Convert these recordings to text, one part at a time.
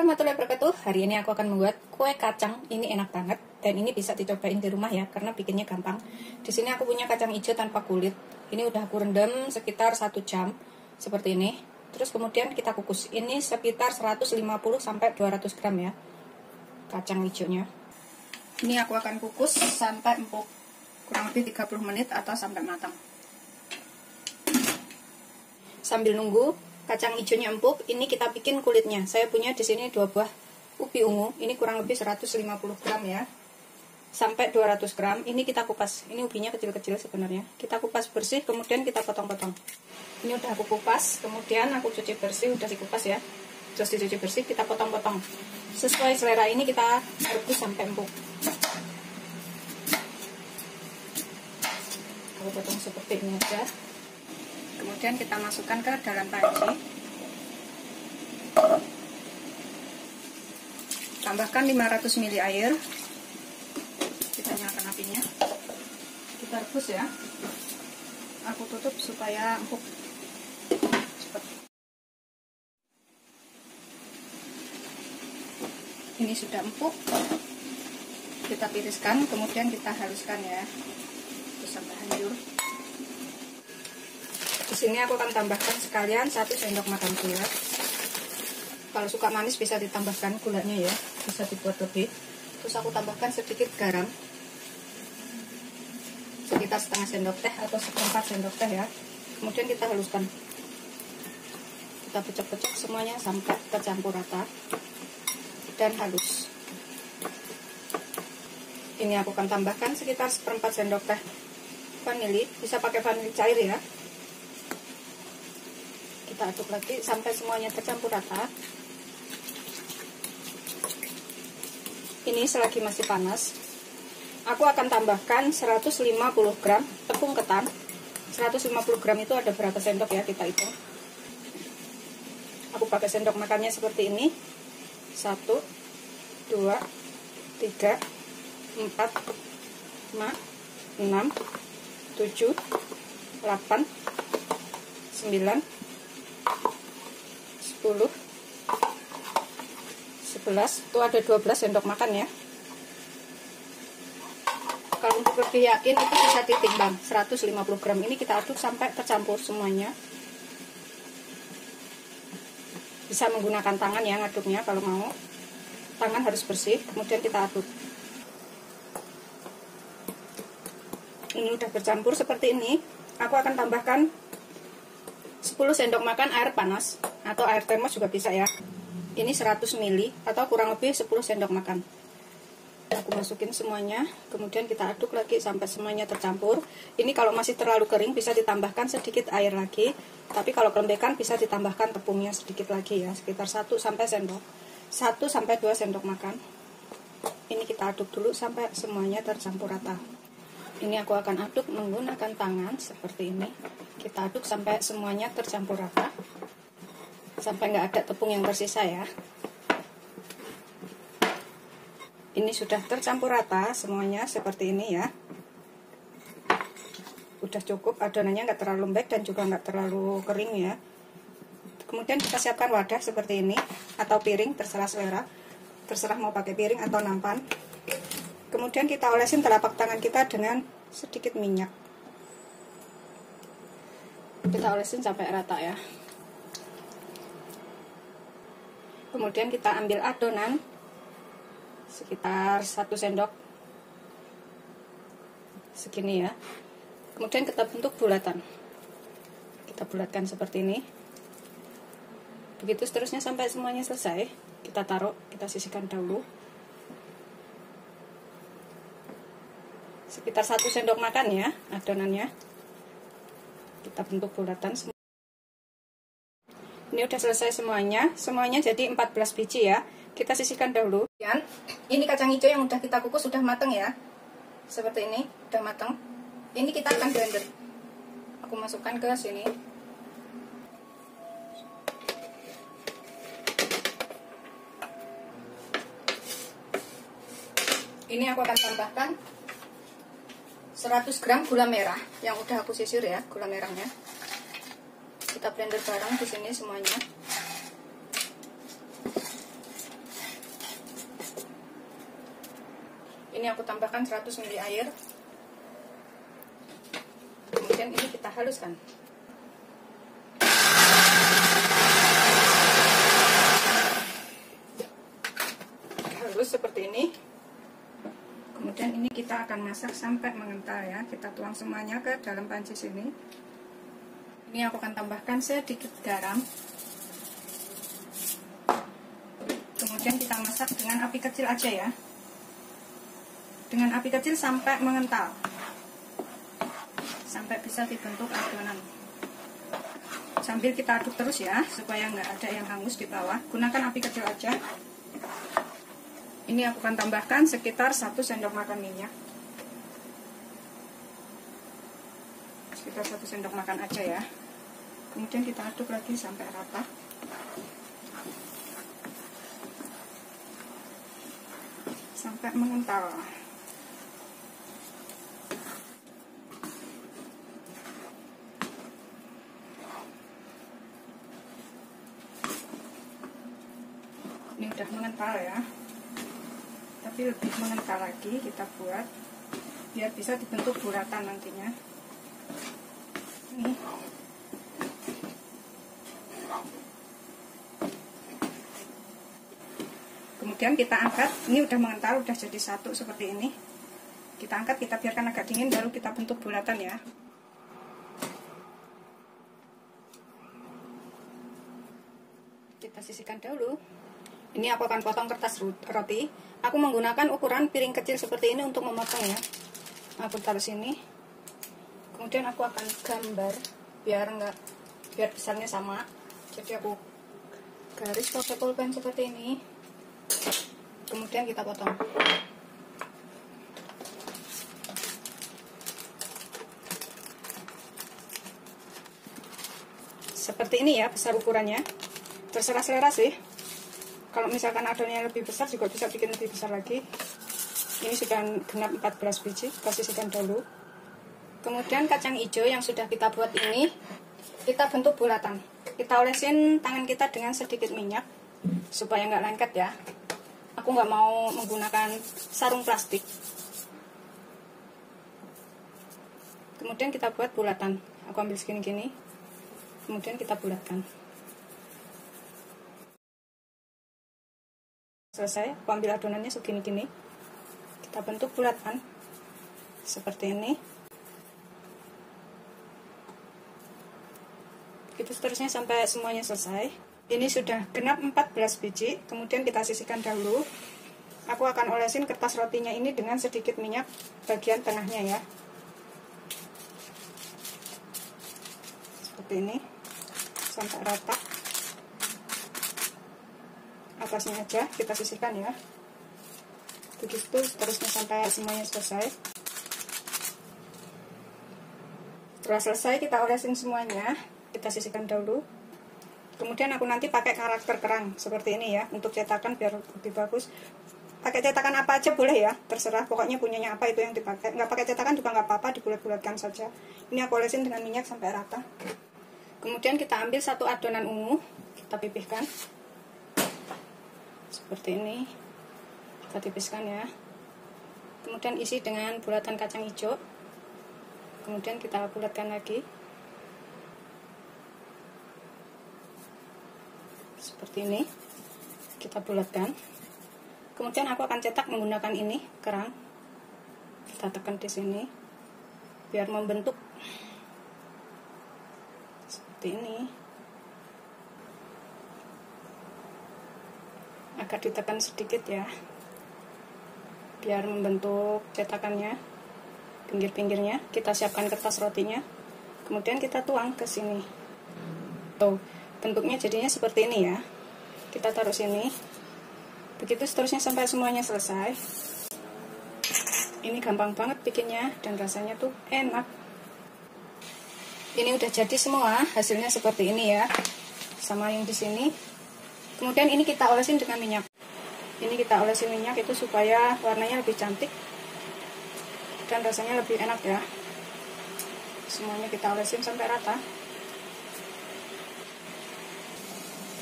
warahmatullahi wabarakatuh. Hari ini aku akan membuat kue kacang. Ini enak banget dan ini bisa dicobain di rumah ya, karena bikinnya gampang. Di sini aku punya kacang hijau tanpa kulit. Ini udah aku rendam sekitar 1 jam seperti ini. Terus kemudian kita kukus. Ini sekitar 150 sampai 200 gram ya kacang hijaunya. Ini aku akan kukus sampai empuk, kurang lebih 30 menit atau sampai matang. Sambil nunggu kacang hijaunya empuk, ini kita bikin kulitnya. Saya punya di sini 2 buah ubi ungu, ini kurang lebih 150 gram ya, sampai 200 gram. Ini kita kupas. Ini ubinya kecil-kecil sebenarnya. Kita kupas bersih, kemudian kita potong-potong. Ini udah aku kupas, kemudian aku cuci bersih, udah dikupas ya. Terus dicuci bersih, kita potong-potong. Sesuai selera ini kita rebus sampai empuk. Aku potong seperti ini aja. Kemudian kita masukkan ke dalam panci. Tambahkan 500 ml air. Kita nyalakan apinya. Kita rebus ya. Aku tutup supaya empuk. Cepat. Ini sudah empuk. Kita tiriskan, kemudian kita haluskan ya. Terus sampai hancur. Di sini aku akan tambahkan sekalian 1 sendok makan gula. Kalau suka manis bisa ditambahkan gulanya ya, bisa dibuat lebih. Terus aku tambahkan sedikit garam, sekitar setengah sendok teh atau seperempat sendok teh ya. Kemudian kita haluskan. Kita pecah-pecah semuanya sampai tercampur rata dan halus. Ini aku akan tambahkan sekitar seperempat sendok teh vanili, bisa pakai vanili cair ya. Kita aduk lagi sampai semuanya tercampur rata. Ini selagi masih panas, aku akan tambahkan 150 gram tepung ketan. 150 gram itu ada berapa sendok ya, kita hitung. Aku pakai sendok makannya seperti ini. 1, 2, 3, 4, 5, 6, 7, 8, 9, 10, 11, itu ada 12 sendok makan ya. Kalau untuk lebih yakin itu bisa ditimbang. 150 gram ini kita aduk sampai tercampur semuanya. Bisa menggunakan tangan ya ngaduknya kalau mau. Tangan harus bersih, kemudian kita aduk. Ini udah bercampur seperti ini. Aku akan tambahkan 10 sendok makan air panas atau air termos juga bisa ya. Ini 100 ml atau kurang lebih 10 sendok makan. Aku masukin semuanya, kemudian kita aduk lagi sampai semuanya tercampur. Ini kalau masih terlalu kering bisa ditambahkan sedikit air lagi, tapi kalau kelembekan bisa ditambahkan tepungnya sedikit lagi ya, sekitar 1 sampai 2 sendok makan. Ini kita aduk dulu sampai semuanya tercampur rata. Ini aku akan aduk menggunakan tangan seperti ini. Kita aduk sampai semuanya tercampur rata, sampai nggak ada tepung yang tersisa ya. Ini sudah tercampur rata semuanya seperti ini ya. Udah cukup, adonannya nggak terlalu lembek dan juga nggak terlalu kering ya. Kemudian kita siapkan wadah seperti ini atau piring, terserah selera, terserah mau pakai piring atau nampan. Kemudian kita olesin telapak tangan kita dengan sedikit minyak. Kita olesin sampai rata ya. Kemudian kita ambil adonan sekitar 1 sendok segini ya. Kemudian kita bentuk bulatan. Kita bulatkan seperti ini. Begitu seterusnya sampai semuanya selesai. Kita taruh, kita sisihkan dahulu. Sekitar 1 sendok makan ya adonannya. Kita bentuk bulatan. Ini udah selesai semuanya. Semuanya jadi 14 biji ya. Kita sisihkan dahulu. Ini kacang hijau yang udah kita kukus sudah mateng ya. Seperti ini, udah mateng. Ini kita akan blender. Aku masukkan ke sini. Ini aku akan tambahkan 100 gram gula merah yang udah aku sisir ya, gula merahnya. Kita blender bareng di sini semuanya. Ini aku tambahkan 100 ml air. Kemudian ini kita haluskan. Halus seperti ini. Kemudian ini kita akan masak sampai mengental ya. Kita tuang semuanya ke dalam panci sini. Ini aku akan tambahkan sedikit garam. Kemudian kita masak dengan api kecil aja ya. Dengan api kecil sampai mengental. Sampai bisa dibentuk adonan. Sambil kita aduk terus ya, supaya nggak ada yang hangus di bawah. Gunakan api kecil aja. Ini aku akan tambahkan sekitar 1 sendok makan minyak. Sekitar 1 sendok makan aja ya. Kemudian kita aduk lagi sampai rata. Sampai mengental. Ini udah mengental ya. Tapi lebih mengental lagi kita buat biar bisa dibentuk bulatan nantinya. Nih. Kemudian kita angkat, ini udah mengental, udah jadi satu seperti ini. Kita angkat, kita biarkan agak dingin, baru kita bentuk bulatan ya. Kita sisihkan dahulu. Ini aku akan potong kertas roti. Aku menggunakan ukuran piring kecil seperti ini untuk memotongnya. Aku taruh sini. Kemudian aku akan gambar biar besarnya sama. Jadi aku garis pakai pulpen seperti ini. Kemudian kita potong. Seperti ini ya besar ukurannya. Terserah selera sih. Kalau misalkan adonannya lebih besar juga bisa bikin lebih besar lagi. Ini sudah genap 14 biji, posisikan dulu. Kemudian kacang hijau yang sudah kita buat ini, kita bentuk bulatan. Kita olesin tangan kita dengan sedikit minyak, supaya nggak lengket ya. Aku nggak mau menggunakan sarung plastik. Kemudian kita buat bulatan. Aku ambil segini-gini, kemudian kita bulatkan. Selesai, aku ambil adonannya segini-gini. Kita bentuk bulatan seperti ini. Gitu seterusnya sampai semuanya selesai. Ini sudah genap 14 biji, kemudian kita sisihkan dahulu. Aku akan olesin kertas rotinya ini dengan sedikit minyak bagian tengahnya ya. Seperti ini, sampai rata. Atasnya aja kita sisihkan ya, begitu seterusnya sampai semuanya selesai. Setelah selesai kita olesin semuanya, kita sisihkan dahulu. Kemudian aku nanti pakai karakter kerang seperti ini ya, untuk cetakan biar lebih bagus. Pakai cetakan apa aja boleh ya, terserah, pokoknya punyanya apa itu yang dipakai. Nggak pakai cetakan juga nggak apa-apa, dibulat-bulatkan saja. Ini aku olesin dengan minyak sampai rata. Kemudian kita ambil satu adonan ungu, kita pipihkan seperti ini, kita tipiskan ya. Kemudian isi dengan bulatan kacang hijau, kemudian kita bulatkan lagi seperti ini, kita bulatkan. Kemudian aku akan cetak menggunakan ini kerang, kita tekan di sini biar membentuk seperti ini. Agak ditekan sedikit ya, biar membentuk cetakannya, pinggir-pinggirnya. Kita siapkan kertas rotinya, kemudian kita tuang ke sini. Tuh, bentuknya jadinya seperti ini ya. Kita taruh sini, begitu seterusnya sampai semuanya selesai. Ini gampang banget bikinnya dan rasanya tuh enak. Ini udah jadi semua, hasilnya seperti ini ya, sama yang di sini. Kemudian ini kita olesin dengan minyak. Ini kita olesin minyak itu supaya warnanya lebih cantik dan rasanya lebih enak ya. Semuanya kita olesin sampai rata.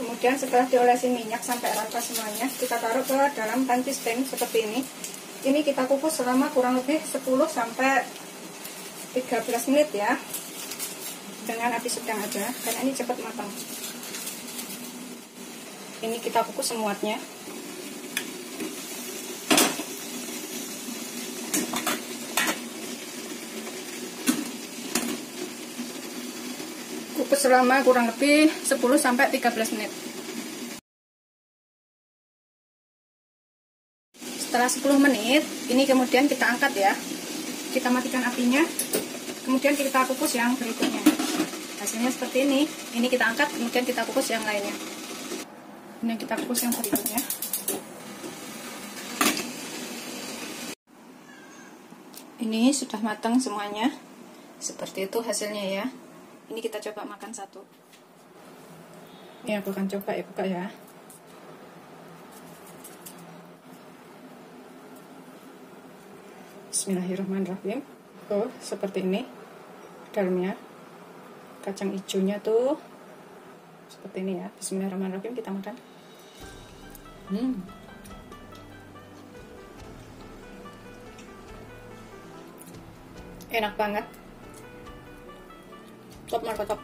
Kemudian setelah diolesin minyak sampai rata semuanya, kita taruh ke dalam panci stem seperti ini. Ini kita kukus selama kurang lebih 10 sampai 13 menit ya, dengan api sedang aja, karena ini cepat matang. Ini kita kukus semuanya. Kukus selama kurang lebih 10 sampai 13 menit. Setelah 10 menit, ini kemudian kita angkat ya. Kita matikan apinya, kemudian kita kukus yang berikutnya. Hasilnya seperti ini. Ini kita angkat, kemudian kita kukus yang lainnya. Kemudian kita kukus yang berikutnya. Ini sudah matang semuanya. Seperti itu hasilnya ya. Ini kita coba makan satu. Ya, aku akan coba ya, buka ya. Bismillahirrahmanirrahim. Tuh, seperti ini dalamnya. Kacang hijaunya tuh seperti ini ya. Bismillahirrahmanirrahim, kita makan. Enak banget. Top markotop.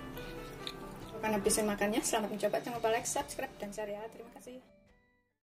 Akan habisin makannya. Selamat mencoba. Jangan lupa like, subscribe, dan share ya. Terima kasih.